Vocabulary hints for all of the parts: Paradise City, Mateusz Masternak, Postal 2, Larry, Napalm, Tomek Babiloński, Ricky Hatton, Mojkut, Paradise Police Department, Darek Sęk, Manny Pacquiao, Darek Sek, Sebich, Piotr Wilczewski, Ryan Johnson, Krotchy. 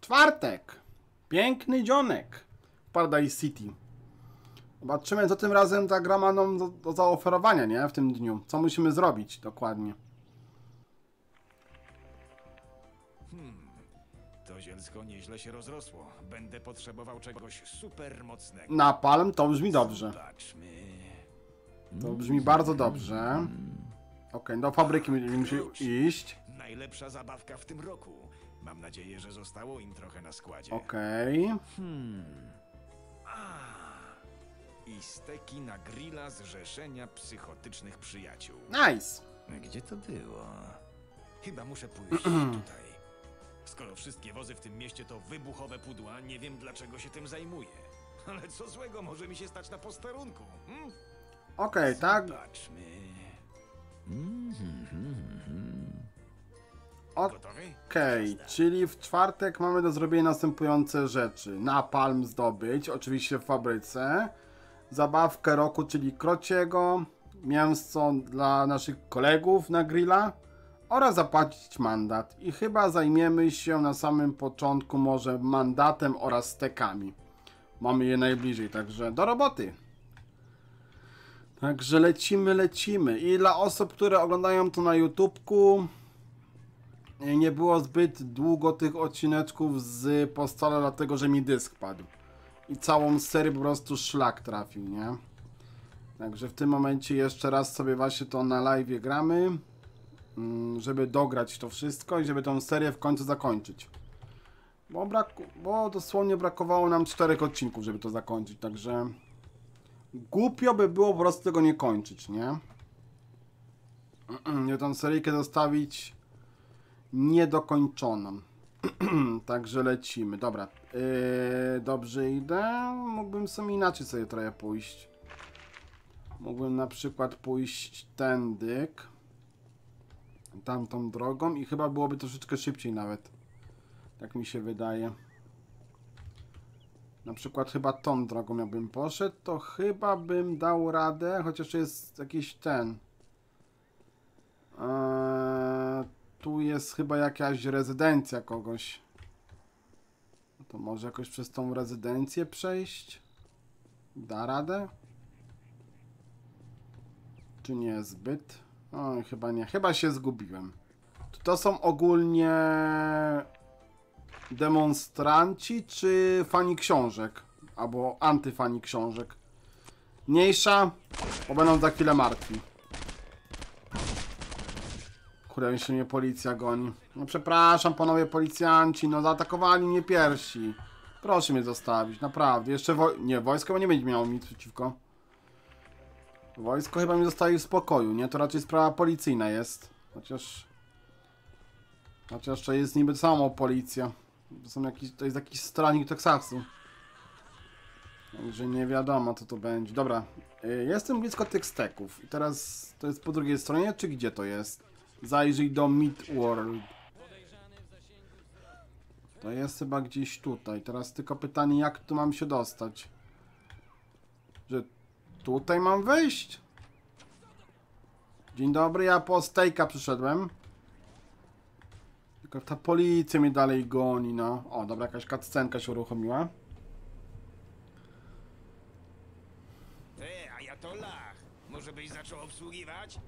Czwartek. Piękny dzionek w Paradise City. Zobaczymy, co tym razem ta gra ma nam do zaoferowania, nie? W tym dniu. Co musimy zrobić dokładnie. To zielsko nieźle się rozrosło. Będę potrzebował czegoś super mocnego. Napalm to brzmi dobrze. Zobaczmy. To brzmi bardzo dobrze. Okej, do fabryki będziemy musieli iść. Najlepsza zabawka w tym roku. Mam nadzieję, że zostało im trochę na składzie. Okej. I steki na grilla Zrzeszenia Psychotycznych Przyjaciół. Nice! Gdzie to było? Chyba muszę pójść tutaj. Skoro wszystkie wozy w tym mieście to wybuchowe pudła, nie wiem dlaczego się tym zajmuję. Ale co złego może mi się stać na posterunku? Okej, tak. Zobaczmy. Okej, czyli w czwartek mamy do zrobienia następujące rzeczy. Napalm zdobyć, oczywiście w fabryce. Zabawkę roku, czyli Krotciego. Mięso dla naszych kolegów na grilla. Oraz zapłacić mandat. I chyba zajmiemy się na samym początku może mandatem oraz stekami. Mamy je najbliżej, także do roboty. Także lecimy. I dla osób, które oglądają to na YouTubku, nie było zbyt długo tych odcineczków z Postala, dlatego że mi dysk padł. I całą serię po prostu szlak trafił, nie? Także w tym momencie jeszcze raz sobie właśnie to na live gramy, żeby dograć to wszystko i żeby tą serię w końcu zakończyć. Bo dosłownie brakowało nam 4 odcinków, żeby to zakończyć, także głupio by było po prostu tego nie kończyć, nie? Nie tą seryjkę zostawić niedokończoną. Także lecimy. Dobra. Dobrze idę. Mógłbym sobie inaczej trochę pójść. Mógłbym na przykład pójść tędy, tamtą drogą i chyba byłoby troszeczkę szybciej nawet. Tak mi się wydaje. Na przykład chyba tą drogą jakbym poszedł, to chyba bym dał radę, chociaż jest jakiś ten. Tu jest chyba jakaś rezydencja kogoś. To może jakoś przez tą rezydencję przejść? Da radę? Czy nie zbyt? Oj, chyba nie. Chyba się zgubiłem. To są ogólnie demonstranci czy fani książek? Albo antyfani książek. Mniejsza, bo będą za chwilę martwi. Kurde, jeszcze mnie policja goni. No przepraszam, panowie policjanci, no zaatakowali mnie pierwsi. Proszę mnie zostawić, naprawdę. Jeszcze wojsko bo nie będzie miało nic przeciwko. Wojsko chyba mnie zostawi w spokoju, nie? To raczej sprawa policyjna jest. Chociaż to jest niby samo policja. To jest jakiś strażnik Teksasu. Także nie wiadomo, co to będzie. Dobra, jestem blisko tych steków. I teraz to jest po drugiej stronie, czy gdzie to jest? Zajrzyj do Mid-World. To jest chyba gdzieś tutaj. Teraz tylko pytanie, jak tu mam się dostać? Że tutaj mam wejść? Dzień dobry, ja po stejka przyszedłem. Tylko ta policja mnie dalej goni, no. O, dobra, jakaś cutscenka się uruchomiła. Ty, a ja to Lach. Może byś zaczął obsługiwać?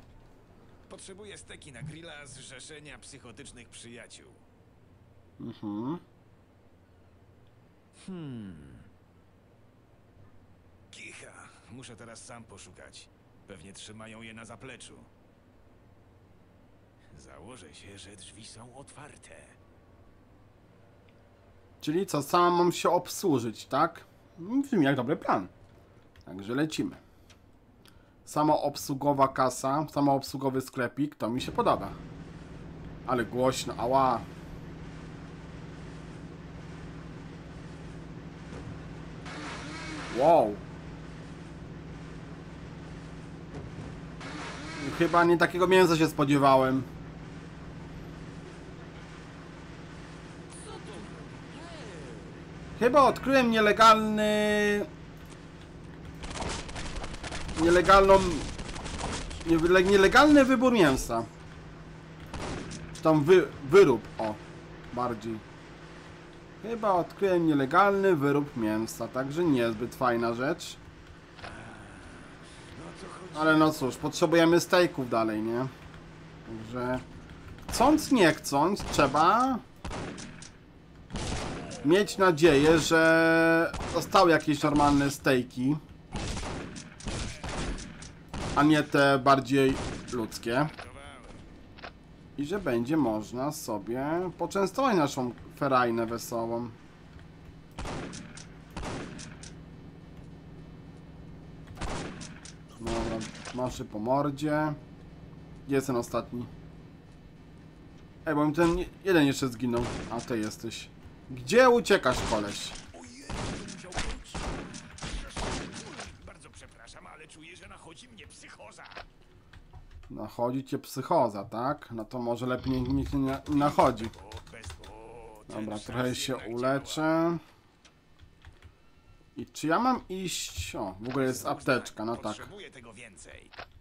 Potrzebuję steki na grilla Zrzeszenia Psychotycznych Przyjaciół. Kicha. Muszę teraz sam poszukać. Pewnie trzymają je na zapleczu. Założę się, że drzwi są otwarte. Czyli co, sam mam się obsłużyć, tak? Brzmi jak dobry plan. Także lecimy. Samoobsługowa kasa, samoobsługowy sklepik, to mi się podoba. Ale głośno, ała. Wow. Chyba nie takiego mięsa się spodziewałem. Chyba odkryłem nielegalny wybór mięsa. Czy tam wyrób, o, bardziej. Chyba odkryłem nielegalny wyrób mięsa, także niezbyt fajna rzecz. Ale no cóż, potrzebujemy stejków dalej, nie? Także chcąc nie chcąc, trzeba mieć nadzieję, że zostały jakieś normalne stejki, a nie te bardziej ludzkie. I że będzie można sobie poczęstować naszą ferajnę wesołą. Dobra, maszy po mordzie. Gdzie jest ten ostatni? Ej, bo mi ten jeden jeszcze zginął. A ty jesteś. Gdzie uciekasz, koleś? Bardzo przepraszam, ale czuję, że nachodzi mnie psychoza. Nachodzi cię psychoza, tak? No to może lepiej niech nie nachodzi. Dobra, trochę się uleczę. I czy ja mam iść? O, w ogóle jest apteczka, no tak.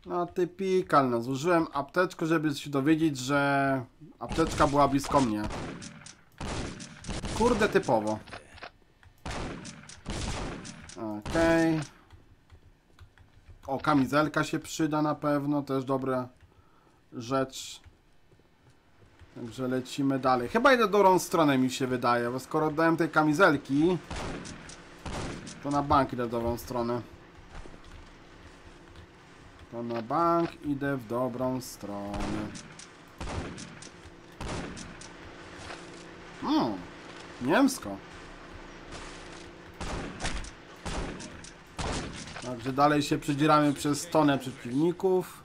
No typikal, no zużyłem apteczkę, żeby się dowiedzieć, że apteczka była blisko mnie. Kurde, typowo. Okej. Okay. O, kamizelka się przyda na pewno, też dobra rzecz. Także lecimy dalej. Chyba idę dobrą stronę, mi się wydaje, bo skoro oddałem tej kamizelki, to na bank idę w dobrą stronę. To na bank idę w dobrą stronę. Niemsko. Także dalej się przedzieramy przez tonę przeciwników.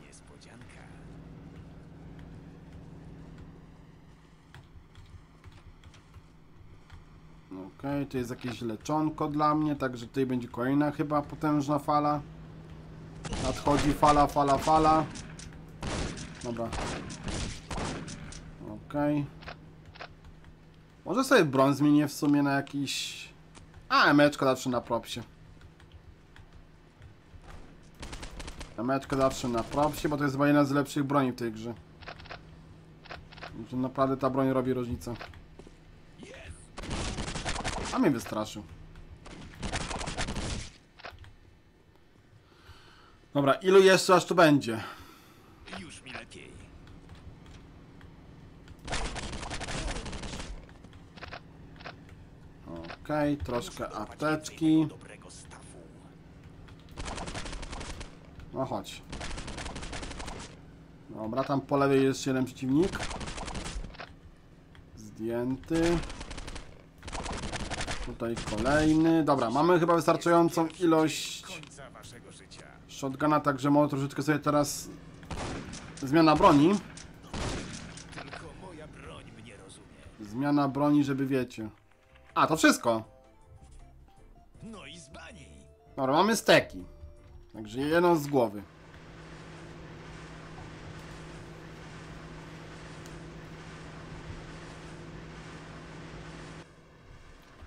Okej, to jest jakieś leczonko dla mnie, także tutaj będzie kolejna chyba potężna fala. Nadchodzi fala, fala, fala. Dobra. Okej. Może sobie broń zmienię w sumie na jakiś... A, emeczka zawsze na propsie. Emeczka zawsze na propsie, bo to jest chyba jedna z lepszych broni w tej grze. Że naprawdę ta broń robi różnicę. A mnie wystraszył. Dobra, ilu jeszcze aż tu będzie? Już mi lepiej. Okej, troszkę apteczki. No chodź. Dobra, tam po lewej jest jeden przeciwnik. Zdjęty. Tutaj kolejny. Dobra, mamy chyba wystarczającą ilość shotguna, także może troszeczkę sobie teraz zmiana broni. Zmiana broni, żeby wiecie. A, to wszystko. No i z bani. Dobra, mamy steki. Także jedną z głowy.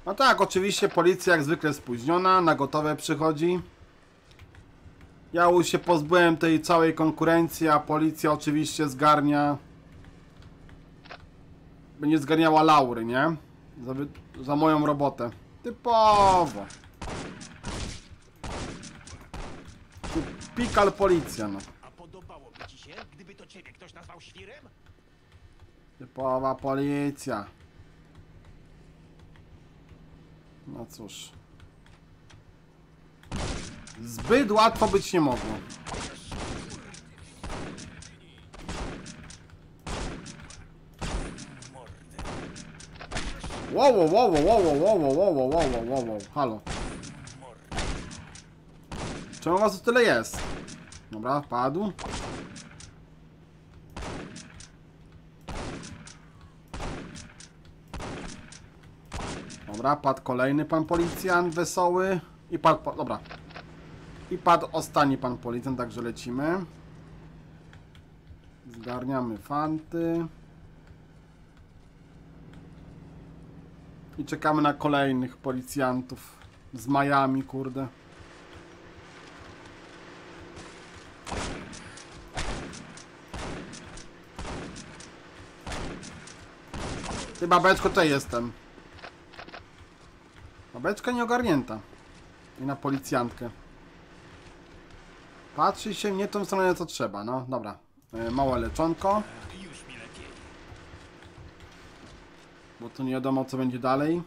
No tak, oczywiście policja jak zwykle spóźniona, na gotowe przychodzi. Ja już się pozbyłem tej całej konkurencji, a policja oczywiście zgarnia... Będzie zgarniała laury, nie? Za moją robotę. Typowo. Pikal policja, no. A podobałoby ci się, gdyby to ciebie ktoś nazwał świrem? Typowa policja. No cóż. Zbyt łatwo być nie mogło. Wow. Halo. Czemu was tu tyle jest? Dobra, padł. Dobra, padł kolejny pan policjant wesoły. I padł, dobra. I padł ostatni pan policjant, także lecimy. Zgarniamy fanty. I czekamy na kolejnych policjantów z Miami, kurde. Ty babeczko, to jestem. Babeczka nieogarnięta. I na policjantkę. Patrzy się nie tą stronę, co trzeba. No, dobra. Małe leczonko. Bo to nie wiadomo, co będzie dalej.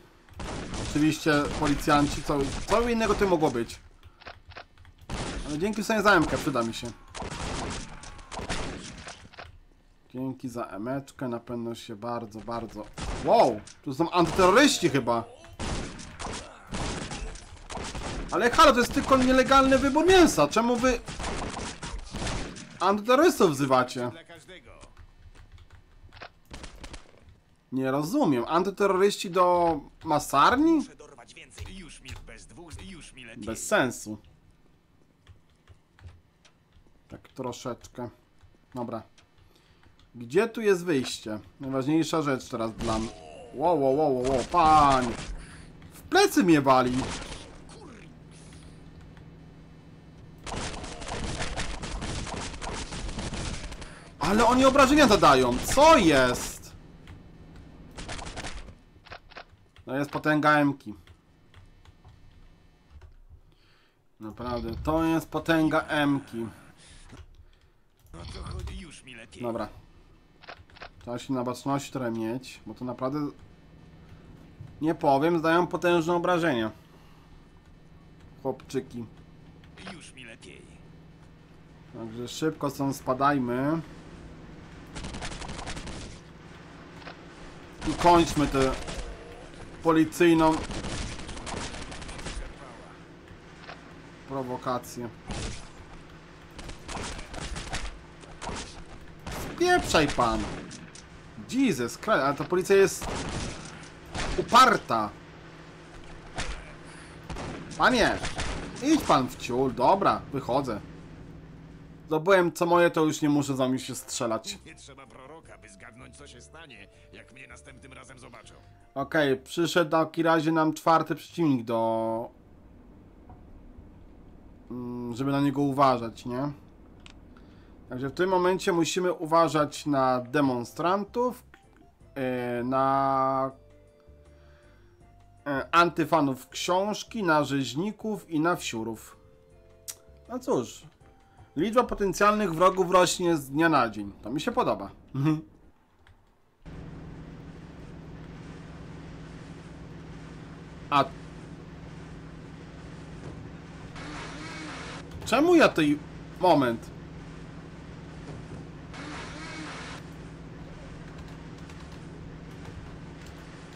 Oczywiście policjanci, co innego to mogło być. Ale dzięki sobie za emkę, przyda mi się. Dzięki za emeczkę, na pewno się bardzo, bardzo... Wow! Tu są antyterroryści chyba! Ale halo, to jest tylko nielegalny wybór mięsa! Czemu wy... antyterrorystów wzywacie? Nie rozumiem. Antyterroryści do masarni? Bez sensu. Tak troszeczkę. Dobra. Gdzie tu jest wyjście? Najważniejsza rzecz teraz dla mnie. Wow, wow, wow, wow, pań! W plecy mnie wali! Ale oni obrażenia zadają! Co jest? To jest potęga Emki. Naprawdę, to jest potęga Emki. Dobra. Trzeba się na baczności trochę mieć, bo to naprawdę... Nie powiem, zdają potężne obrażenia. Chłopczyki. Już mi lepiej. Także szybko stąd spadajmy. I kończmy tę policyjną prowokację. Spieprzaj pan! Jezus Christ, ale ta policja jest uparta. Panie, idź pan w ciul. Dobra, wychodzę. Zdobyłem co moje, to już nie muszę za mi się strzelać. Nie trzeba proroka, by zgadnąć, co się stanie, jak mnie następnym razem zobaczą. Okej, przyszedł na taki razie nam czwarty przeciwnik do... żeby na niego uważać, nie? Także w tym momencie musimy uważać na demonstrantów, na antyfanów książki, na rzeźników i na wsiurów. No cóż, liczba potencjalnych wrogów rośnie z dnia na dzień. To mi się podoba. A czemu ja tej... Moment.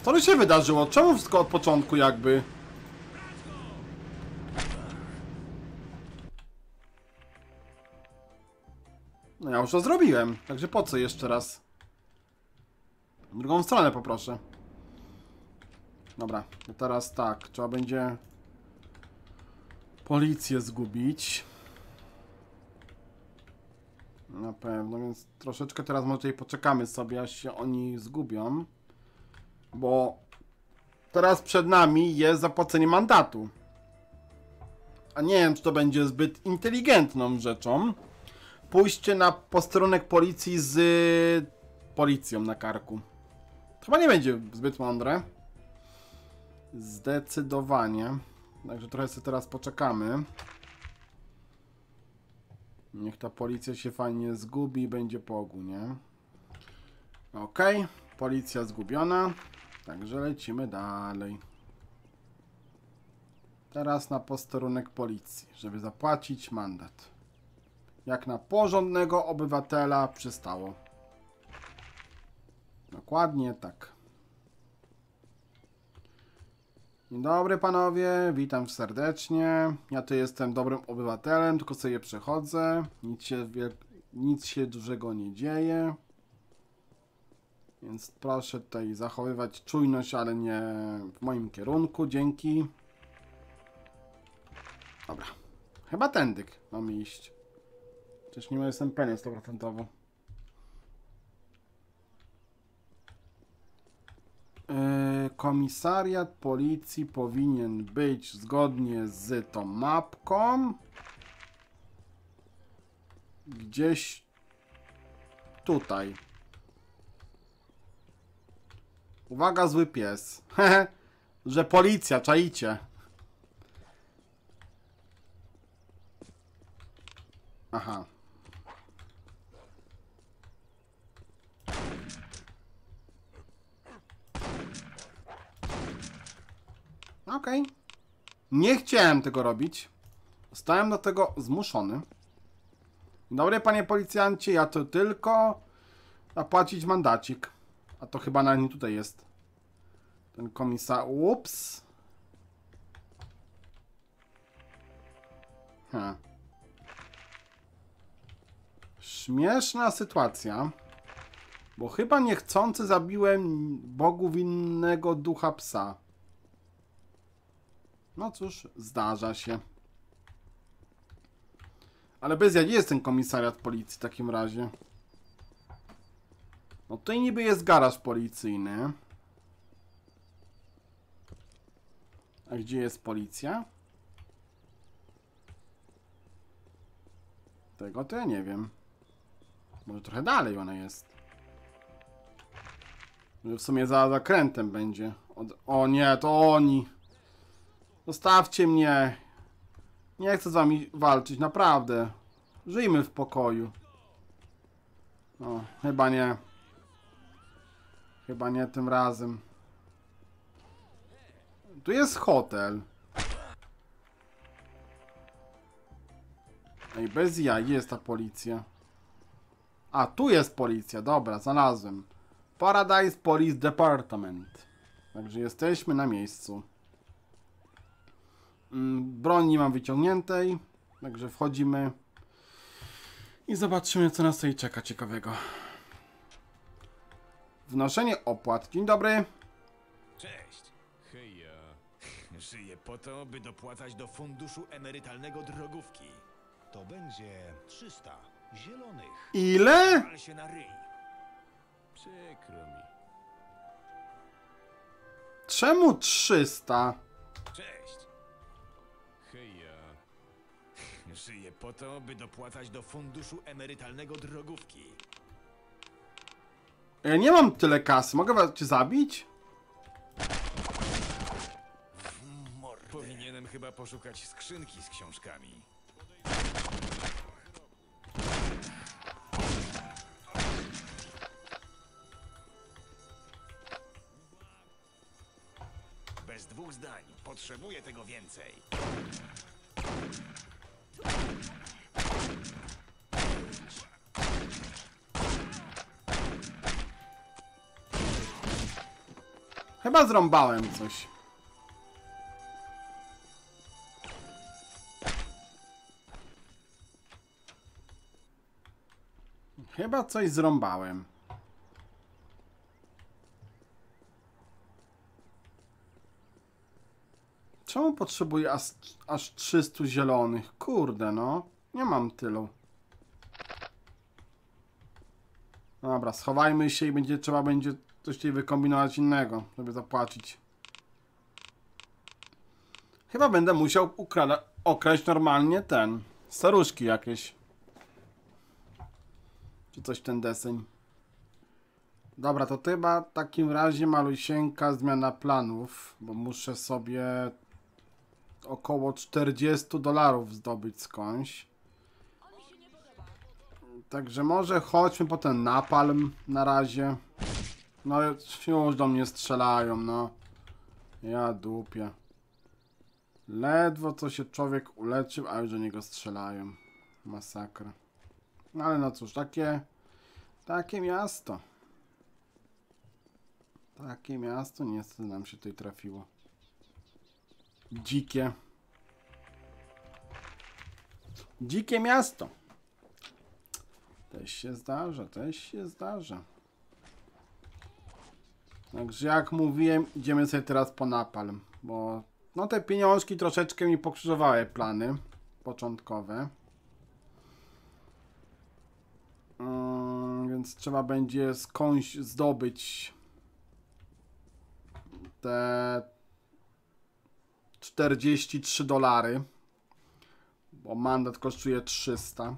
Co się wydarzyło? Czemu wszystko od początku jakby? No ja już to zrobiłem, także po co jeszcze raz? Drugą stronę poproszę. Dobra, to teraz tak, trzeba będzie policję zgubić. Na pewno, więc troszeczkę teraz może tutaj poczekamy sobie, aż się oni zgubią. Bo teraz przed nami jest zapłacenie mandatu. A nie wiem, czy to będzie zbyt inteligentną rzeczą. Pójście na posterunek policji z policją na karku. Chyba nie będzie zbyt mądre. Zdecydowanie. Także trochę sobie teraz poczekamy. Niech ta policja się fajnie zgubi i będzie po ogół, nie? Okej. Policja zgubiona. Także lecimy dalej. Teraz na posterunek policji, żeby zapłacić mandat. Jak na porządnego obywatela przystało. Dokładnie tak. Dzień dobry panowie, witam serdecznie. Ja tu jestem dobrym obywatelem, tylko sobie przechodzę. Nic się dużego nie dzieje. Więc proszę tutaj zachowywać czujność, ale nie w moim kierunku. Dzięki. Dobra. Chyba tędyk mam iść. Przecież nie jestem pewien 100%. Komisariat policji powinien być zgodnie z tą mapką. Gdzieś tutaj. Uwaga, zły pies. Że policja, czaicie. Aha. Okej. Nie chciałem tego robić. Zostałem do tego zmuszony. Dobry panie policjancie, ja to tylko zapłacić mandacik. A to chyba na nie tutaj jest. Ten komisarz. Ups. Ha. Śmieszna sytuacja. Bo chyba niechcący zabiłem Bogu winnego ducha psa. No cóż, zdarza się. Ale bez jaj jest ten komisariat policji w takim razie. No tutaj niby jest garaż policyjny. A gdzie jest policja? Tego to ja nie wiem. Może trochę dalej ona jest. Może w sumie za zakrętem będzie. O nie, to oni. Zostawcie mnie. Nie chcę z wami walczyć, naprawdę. Żyjmy w pokoju. No, chyba nie. Chyba nie tym razem. Tu jest hotel. Ej, bez jaj, jest ta policja. A, tu jest policja, dobra, znalazłem. Paradise Police Department. Także jesteśmy na miejscu. Broń nie mam wyciągniętej, także wchodzimy i zobaczymy, co nas tutaj czeka ciekawego. Wnoszenie opłat. Dzień dobry. Cześć. Hej, ja żyję po to, by dopłacać do funduszu emerytalnego drogówki. To będzie 300 zielonych. Ile? Ale się na ryj. Przykro mi. Czemu 300? Cześć. Żyję po to, by dopłacać do funduszu emerytalnego drogówki. Ja nie mam tyle kasy. Mogę was cię zabić? Mordę. Powinienem chyba poszukać skrzynki z książkami. Bez dwóch zdań. Potrzebuję tego więcej. Chyba zrąbałem coś. Chyba coś zrąbałem. Czemu potrzebuję aż 300 zielonych? Kurde no, nie mam tylu. Dobra, schowajmy się i będzie trzeba będzie coś tutaj wykombinować innego, żeby zapłacić. Chyba będę musiał okraść normalnie ten, staruszki jakieś. Czy coś ten deseń. Dobra, to chyba w takim razie malusieńka zmiana planów, bo muszę sobie około $40 zdobyć skądś. Także może chodźmy po ten napalm na razie. No już do mnie strzelają, no. Ja dupię. Ledwo co się człowiek uleczył, a już do niego strzelają. Masakra. No ale no cóż, takie miasto. Takie miasto niestety nam się tutaj trafiło. Dzikie. Dzikie miasto. Też się zdarza, też się zdarza. Także jak mówiłem, idziemy sobie teraz po napalm, bo no te pieniążki troszeczkę mi pokrzyżowały plany początkowe. Więc trzeba będzie skądś zdobyć te $43, bo mandat kosztuje 300.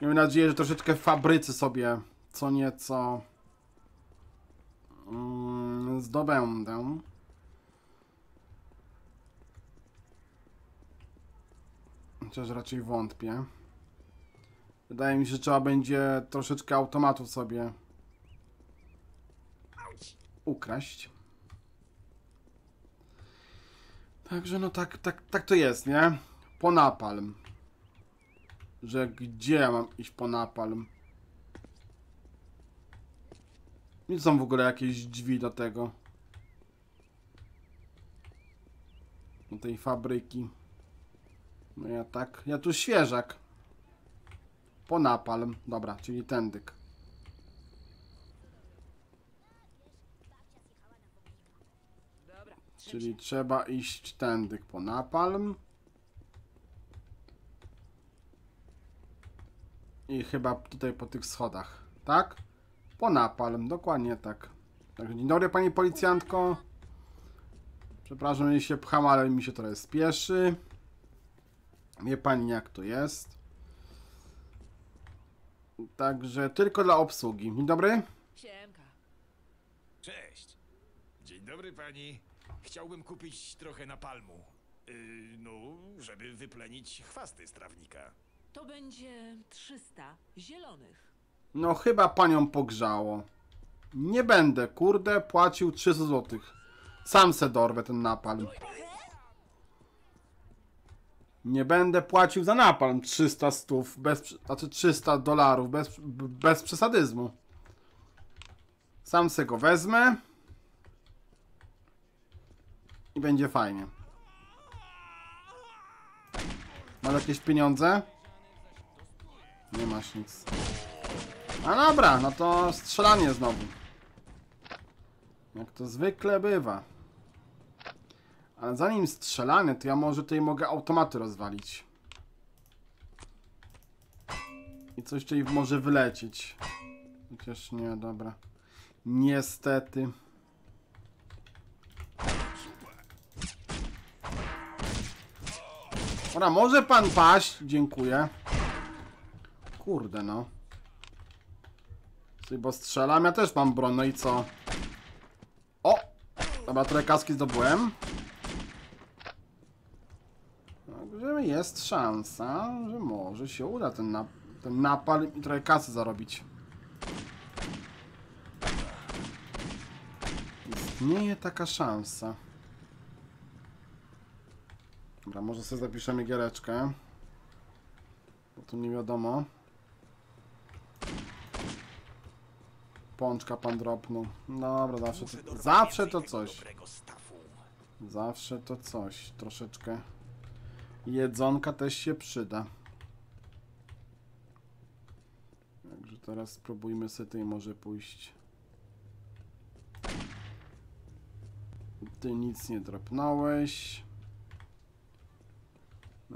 Miejmy nadzieję, że troszeczkę w fabryce sobie co nieco zdobędę. Chociaż raczej wątpię. Wydaje mi się, że trzeba będzie troszeczkę automatów sobie ukraść. Także no tak to jest, nie? Po napalm. Że gdzie ja mam iść po napalm? Nie są w ogóle jakieś drzwi do tego. Do tej fabryki. No ja tak. Ja tu świeżak. Po napalm. Dobra, czyli tędyk. Czyli trzeba iść tędyk po napalm. I chyba tutaj po tych schodach, tak? Po napalm, dokładnie tak. Także dzień dobry, pani policjantko. Przepraszam, jeśli się pcham, ale mi się trochę spieszy. Wie pani, jak to jest. Także tylko dla obsługi. Dzień dobry. Siemka. Cześć. Dzień dobry, pani. Chciałbym kupić trochę napalmu. No, żeby wyplenić chwasty z trawnika. To będzie 300 zielonych. No chyba panią pogrzało. Nie będę, kurde, płacił 300 zł. Sam se dorwę ten napalm. Nie będę płacił za napalm 300 stów, znaczy 300 dolarów, bez przesadyzmu. Sam se go wezmę. I będzie fajnie. Masz jakieś pieniądze? Nie masz nic. A dobra, no to strzelanie znowu. Jak to zwykle bywa. Ale zanim strzelanie, to ja może tutaj mogę automaty rozwalić. I coś tutaj może wylecieć. Chociaż nie, dobra. Niestety. Dobra, może pan paść? Dziękuję. Kurde no. Bo strzelam, ja też mam broń, no i co? O! Dobra, trochę kaski zdobyłem. Także jest szansa, że może się uda ten napal i trochę kasy zarobić. Istnieje taka szansa. Dobra, może sobie zapiszemy giereczkę. Bo tu nie wiadomo. Pączka pan dropnął. Dobra, zawsze to coś. Zawsze to coś. Troszeczkę jedzonka też się przyda. Także teraz spróbujmy sobie tej może pójść. Ty nic nie dropnąłeś.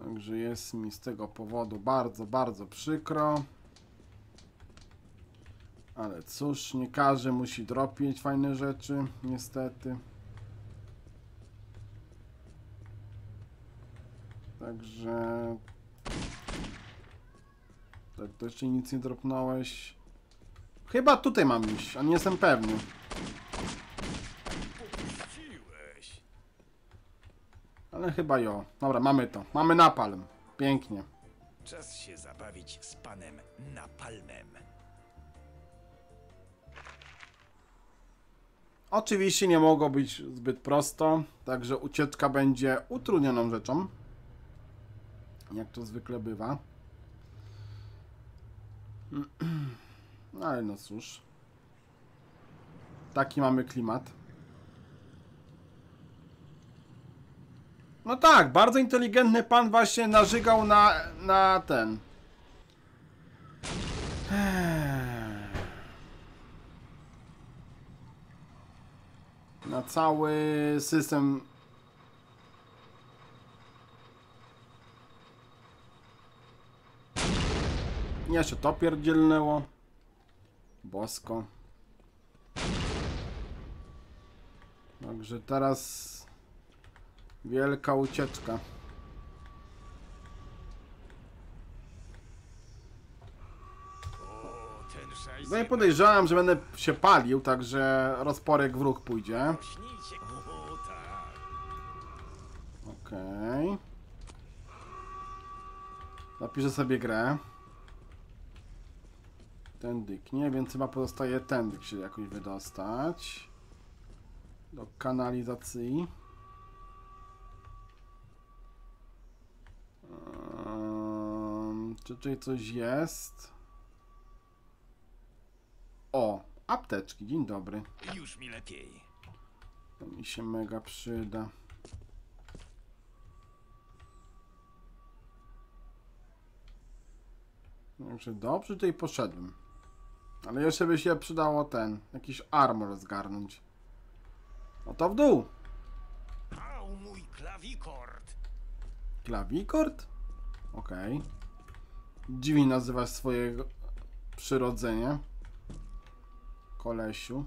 Także jest mi z tego powodu bardzo przykro. Ale cóż, nie każdy musi dropić fajne rzeczy, niestety. Także... Tak, to jeszcze nic nie dropnąłeś. Chyba tutaj mam iść, a nie jestem pewny. Ale chyba jo. Dobra, mamy to. Mamy napalm. Pięknie. Czas się zabawić z panem napalmem. Oczywiście nie mogło być zbyt prosto, także ucieczka będzie utrudnioną rzeczą, jak to zwykle bywa. Ale no cóż, taki mamy klimat. No tak, bardzo inteligentny pan właśnie narzygał na ten. Na cały system. Jeszcze to pierdzielnęło. Bosko. Także teraz wielka ucieczka. O, ten szajs No i podejrzewam, że będę się palił, także rozporek w ruch pójdzie. Okej. Okay. Napiszę sobie grę. Tędyk nie, więc chyba pozostaje tędyk się jakoś wydostać. Do kanalizacji. Czy tutaj coś jest? O, apteczki, dzień dobry. Już mi lepiej. To mi się mega przyda. Dobrze, dobrze tutaj poszedłem. Ale jeszcze by się przydało ten, jakiś armor zgarnąć. No to w dół. Au, mój klawikord. Klawikord? Okej. Okay. Dziwnie nazywasz swoje przyrodzenie, kolesiu.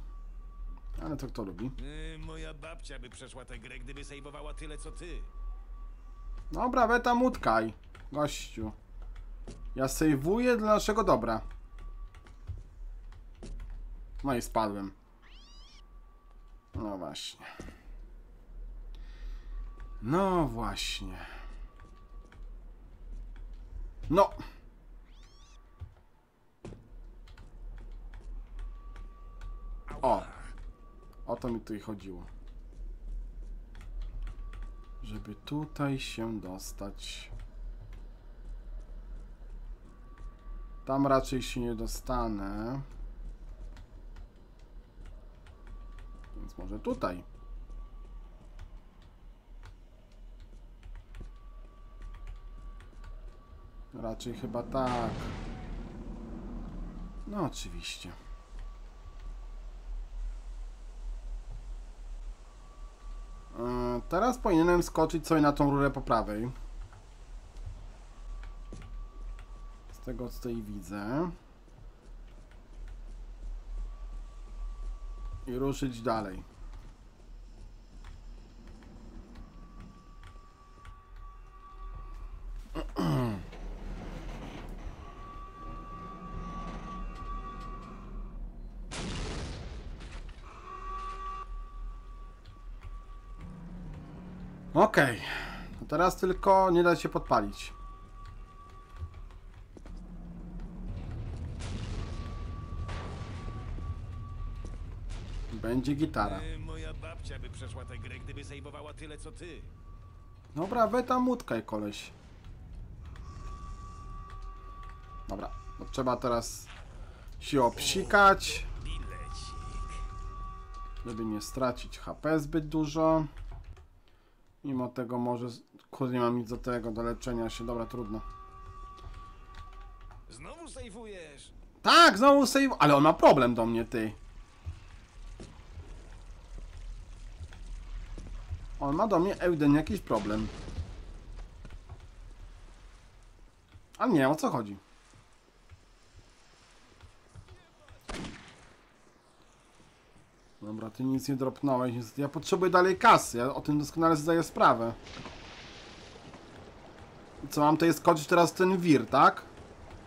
Ale to kto lubi? Moja babcia by przeszła tę grę, gdyby sejwowała tyle co ty. Dobra, weta mutkaj, gościu. Ja sejwuję dla naszego dobra. No i spadłem. No właśnie. No właśnie. No. O. O to mi tutaj chodziło. Żeby tutaj się dostać. Tam raczej się nie dostanę. Więc może tutaj. Raczej chyba tak. No oczywiście. Teraz powinienem skoczyć sobie na tą rurę po prawej. Z tego co tutaj widzę. I ruszyć dalej. Okej, okay. Teraz tylko nie da się podpalić. Będzie gitara. Moja babcia by przeszła tę grę, gdyby sejwowała tyle co ty. Dobra, weta mutkaj, koleś. Dobra, to trzeba teraz się obsikać. Żeby nie stracić HP zbyt dużo. Mimo tego może... Kurde, nie mam nic do tego, do leczenia się. Dobra, trudno. Znowu sejwujesz. Tak, znowu sejwuję. Ale on ma problem do mnie, ty. On ma do mnie ewidentnie jakiś problem. A nie, o co chodzi? Dobra, ty nic nie dropnąłeś, niestety. Ja potrzebuję dalej kasy, ja o tym doskonale zdaję sprawę. Co mam tutaj skoczyć teraz w ten wir, tak?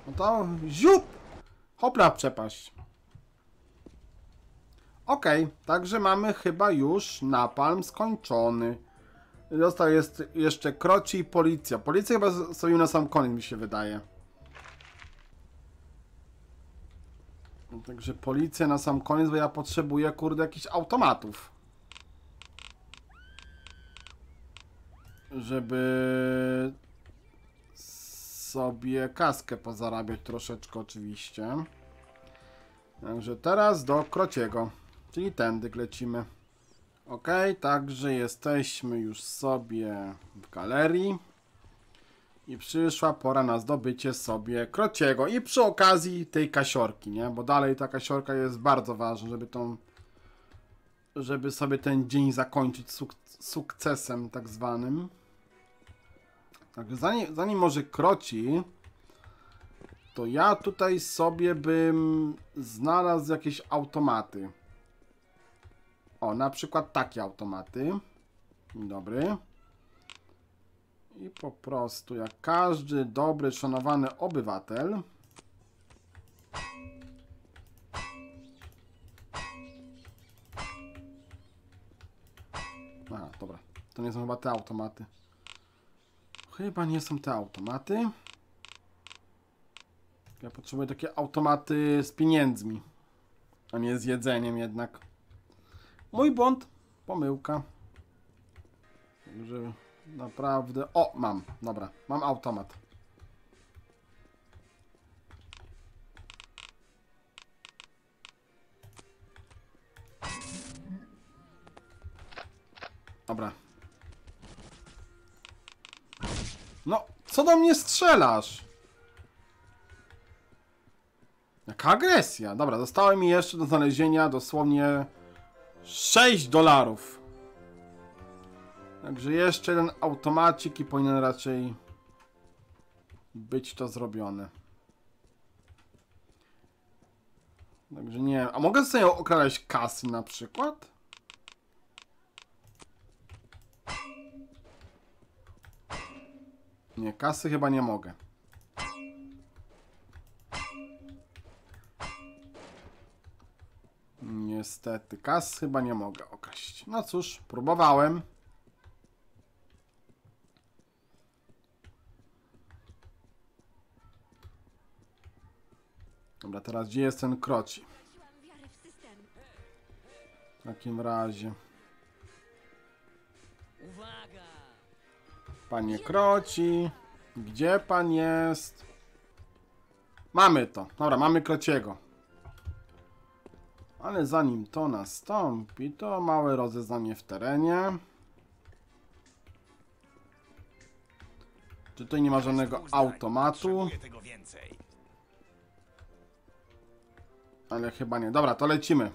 No to ziup! Hopla, przepaść. Okej, okay, także mamy chyba już napalm skończony. Został jeszcze Krotchy i policja. Policja chyba sobie na sam koniec mi się wydaje. Także policja na sam koniec, bo ja potrzebuję, kurde, jakichś automatów. Żeby sobie kaskę pozarabiać troszeczkę oczywiście. Także teraz do Krotchy'ego, czyli tędy lecimy. Ok, także jesteśmy już sobie w galerii. I przyszła pora na zdobycie sobie Krotchy'ego i przy okazji tej kasiorki, nie? Bo dalej ta kasiorka jest bardzo ważna, żeby sobie ten dzień zakończyć sukcesem tak zwanym. Także zanim może Krotchy, to ja tutaj sobie bym znalazł jakieś automaty. O, na przykład takie automaty. Dzień dobry. I po prostu, jak każdy dobry, szanowany obywatel, A, dobra. To nie są chyba te automaty. Chyba nie są te automaty. Ja potrzebuję takie automaty z pieniędzmi, a nie z jedzeniem jednak. Mój błąd. Pomyłka. Także naprawdę... O, mam. Dobra, mam automat. Dobra. No, co do mnie strzelasz? Jaka agresja. Dobra, zostało mi jeszcze do znalezienia dosłownie $6. Także jeszcze jeden automacik i powinien raczej być to zrobione. Także nie wiem. A mogę sobie okradać kasy na przykład? Nie, kasy chyba nie mogę. Niestety, kas chyba nie mogę okraść. No cóż, próbowałem. Dobra, teraz gdzie jest ten Krotchy? W takim razie... Panie Krotchy, gdzie pan jest? Mamy to. Dobra, mamy Krotchy'ego. Ale zanim to nastąpi, to małe rozeznanie w terenie. Czy tutaj nie ma żadnego automatu? Ale chyba nie. Dobra, to lecimy.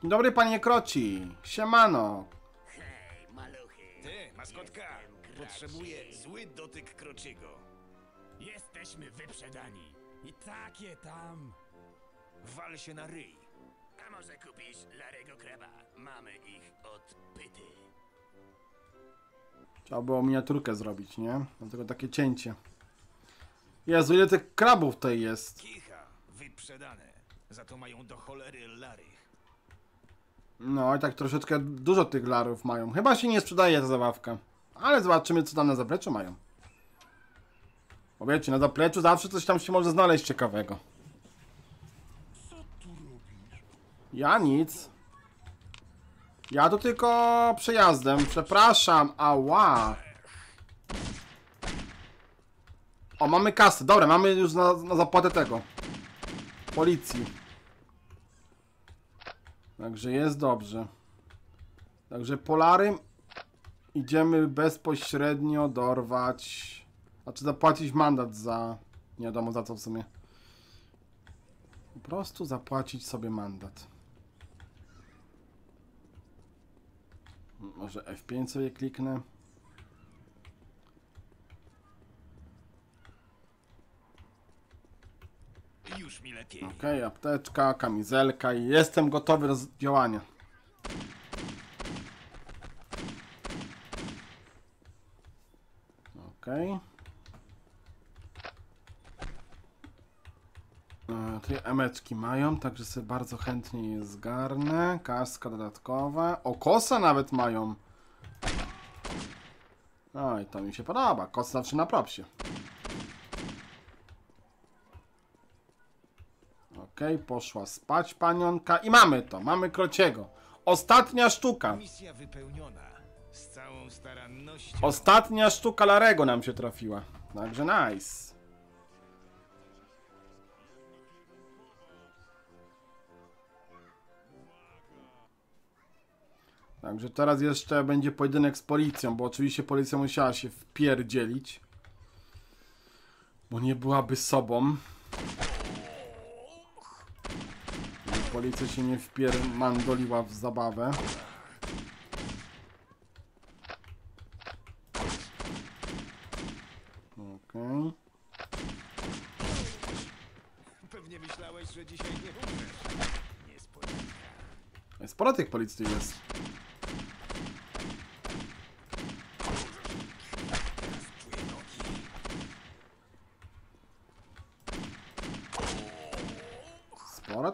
Dzień dobry, panie Krotchy. Siemano. Ty, maskotka, potrzebuję zły dotyk Krotchy'ego. Jesteśmy wyprzedani. I takie tam. Wal się na ryj. A może kupisz Larry'ego kreba? Mamy ich odpyty. Trzeba było miniaturkę zrobić, nie? Dlatego takie cięcie. Jezu, ile tych krabów tutaj jest. Kicha, wyprzedane. Za to mają do cholery Larry'ch. No i tak troszeczkę dużo tych larów mają. Chyba się nie sprzedaje ta zabawka. Ale zobaczymy, co tam na zapleczu mają. Bo wiecie, na zapleczu zawsze coś tam się może znaleźć ciekawego. Co tu robisz? Ja nic. Ja tu tylko przejazdem. Przepraszam, ała. O, mamy kasę. Dobra, mamy już na zapłatę tego. Policji. Także jest dobrze. Także Polary idziemy bezpośrednio dorwać. Znaczy zapłacić mandat za... Nie wiadomo za co w sumie. Po prostu zapłacić sobie mandat. Może F5 sobie kliknę. Okej, apteczka, kamizelka i jestem gotowy do działania. Okej. Tutaj emeczki mają, także sobie bardzo chętnie je zgarnę. Kaska dodatkowa. O, kosa nawet mają. Oj, to mi się podoba. Kosa zawsze na propsie. Okej, poszła spać panionka i mamy to, mamy Krotchy'ego. Ostatnia sztuka. Misja wypełniona z całą starannością. Ostatnia sztuka Larry'ego nam się trafiła. Także nice. Także teraz jeszcze będzie pojedynek z policją, bo oczywiście policja musiała się wpierdzielić. Bo nie byłaby sobą. Policja się nie wpiermandoliła w zabawę. Okej. Pewnie myślałeś, że dzisiaj nie umrzesz. Niespodzianka. Sporo tych policji jest.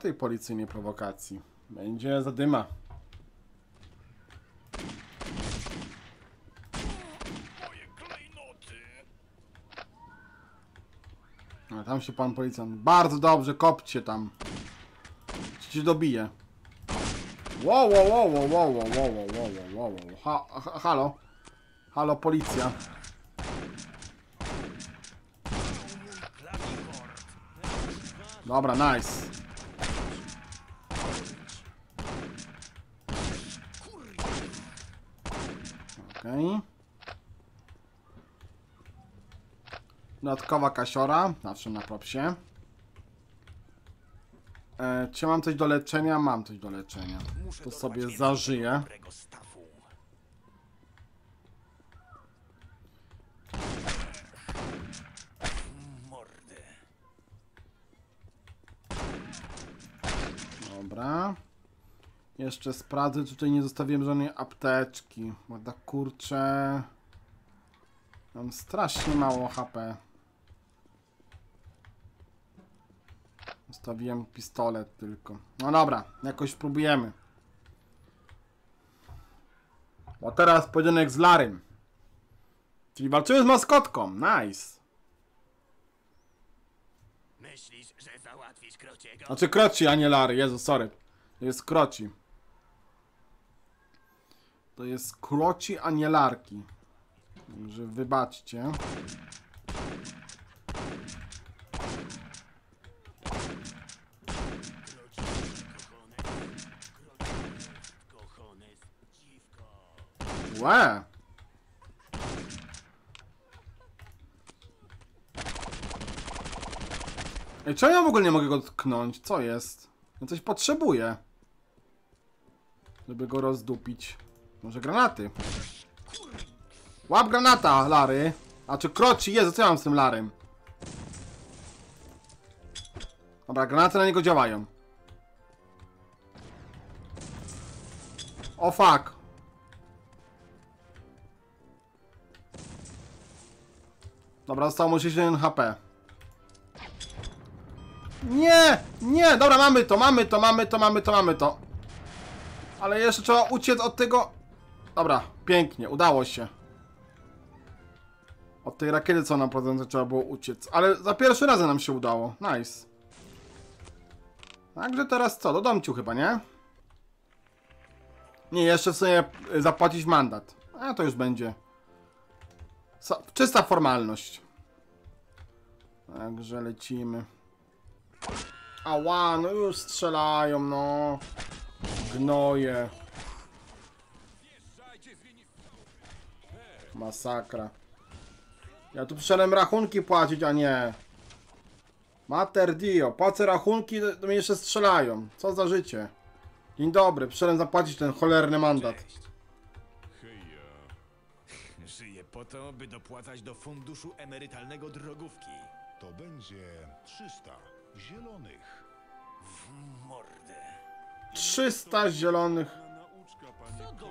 Tej policyjnej prowokacji. Będzie zadyma. A tam się pan policjant. Bardzo dobrze, kopcie tam. Cię dobije. Wow, wow, wow, wow, wow, wow, wow, wow, wow. Halo. Halo, policja. Dobra, nice. Okej. Dodatkowa kasiora, zawsze na propsie. Czy mam coś do leczenia? Mam coś do leczenia. To sobie zażyję. Dobra. Jeszcze sprawdzę, czy tutaj nie zostawiłem żadnej apteczki. Bo tak kurczę... Mam strasznie mało HP. Zostawiłem pistolet tylko. No dobra, jakoś spróbujemy. Bo teraz pojedynek z Larrym. Czyli walczymy z maskotką, nice. Myślisz, że załatwisz Krotchy'ego? Znaczy Krotchy, a nie Larry, Jezu, sorry. To jest Krotchy. To jest Krotchy, a nie Larki. Także wybaczcie. Łe! Ej, czemu ja w ogóle nie mogę go dotknąć? Co jest? No coś potrzebuję. Żeby go rozdupić. Może granaty? Łap granata, Larry! A czy Krotchy? Jezu, co ja mam z tym Larrym? Dobra, granaty na niego działają. O fuck! Dobra, zostało mu 61 HP. Nie! Nie! Dobra, mamy to. Ale jeszcze trzeba uciec od tego... Dobra, pięknie, udało się. Od tej rakiety, co nam prowadzące, trzeba było uciec. Ale za pierwszy razem nam się udało. Nice. Także teraz co? Do domciu chyba, nie? Nie, jeszcze sobie zapłacić mandat. A to już będzie... Czysta formalność. Także lecimy. Ała, no już strzelają, no. Gnoje. Masakra. Ja tu przyszedłem rachunki płacić, a nie. Mater Dio, płacę rachunki, to mnie jeszcze strzelają. Co za życie. Dzień dobry, przyszedłem zapłacić ten cholerny mandat. Żyję po to, by dopłacać do funduszu emerytalnego drogówki. To będzie 300 zielonych. W mordę. 300 zielonych. Co do...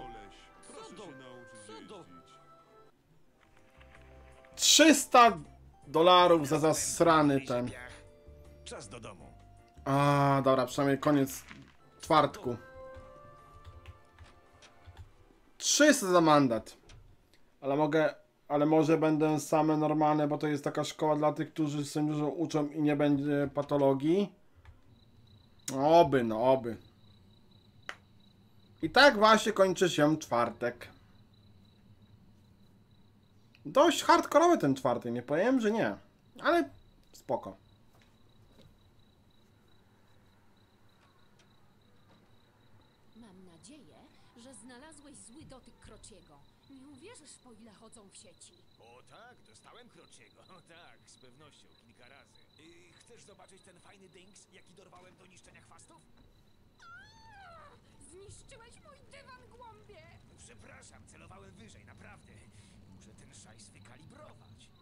$300 za zasrany ten. Czas do domu. A, dobra, przynajmniej koniec czwartku. 300 za mandat. Ale mogę, ale może będę same normalne, bo to jest taka szkoła dla tych, którzy się dużo uczą i nie będzie patologii. Oby, no oby. I tak właśnie kończy się czwartek. Dość hardkorowy ten czwartek, nie powiem, że nie. Ale spoko. Mam nadzieję, że znalazłeś zły dotyk Krotchy'ego. Nie uwierzysz, po ile chodzą w sieci. O tak, dostałem Krotchy'ego. O tak, z pewnością, kilka razy. Chcesz zobaczyć ten fajny dings, jaki dorwałem do niszczenia chwastów? Aaaa! Zniszczyłeś mój dywan, głąbie! Przepraszam, celowałem wyżej, naprawdę. Muszę ten szajs wykalibrować.